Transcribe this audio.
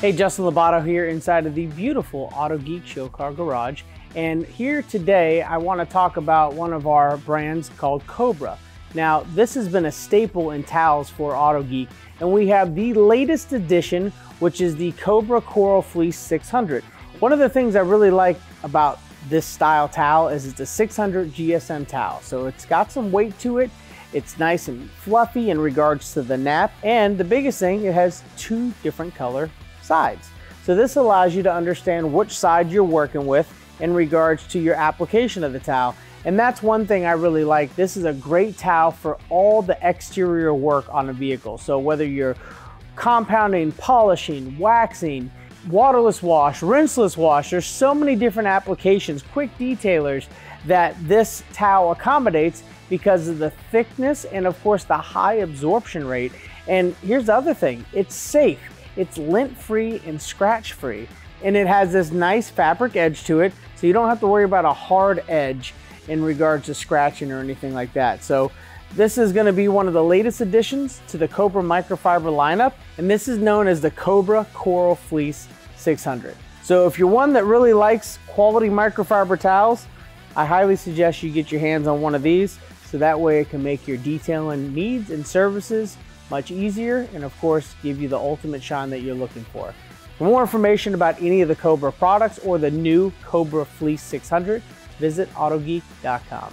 Hey, Justin Lobato here inside of the beautiful Auto Geek Show Car Garage, and here today I want to talk about one of our brands called Cobra. Now, this has been a staple in towels for Auto Geek, and we have the latest edition, which is the Cobra Coral Fleece 600. One of the things I really like about this style towel is it's a 600 GSM towel, so it's got some weight to it. It's nice and fluffy in regards to the nap, and the biggest thing, it has two different color sides. So this allows you to understand which side you're working with in regards to your application of the towel. And that's one thing I really like. This is a great towel for all the exterior work on a vehicle. So whether you're compounding, polishing, waxing, waterless wash, rinseless wash, there's so many different applications, quick detailers that this towel accommodates because of the thickness and of course the high absorption rate. And here's the other thing, it's safe. It's lint-free and scratch-free, and it has this nice fabric edge to it, so you don't have to worry about a hard edge in regards to scratching or anything like that. So this is gonna be one of the latest additions to the Cobra Microfiber lineup, and this is known as the Cobra Coral Fleece 600. So if you're one that really likes quality microfiber towels, I highly suggest you get your hands on one of these, so that way it can make your detailing needs and services much easier, and of course give you the ultimate shine that you're looking for. For more information about any of the Cobra products or the new Cobra Fleece 600, visit autogeek.com.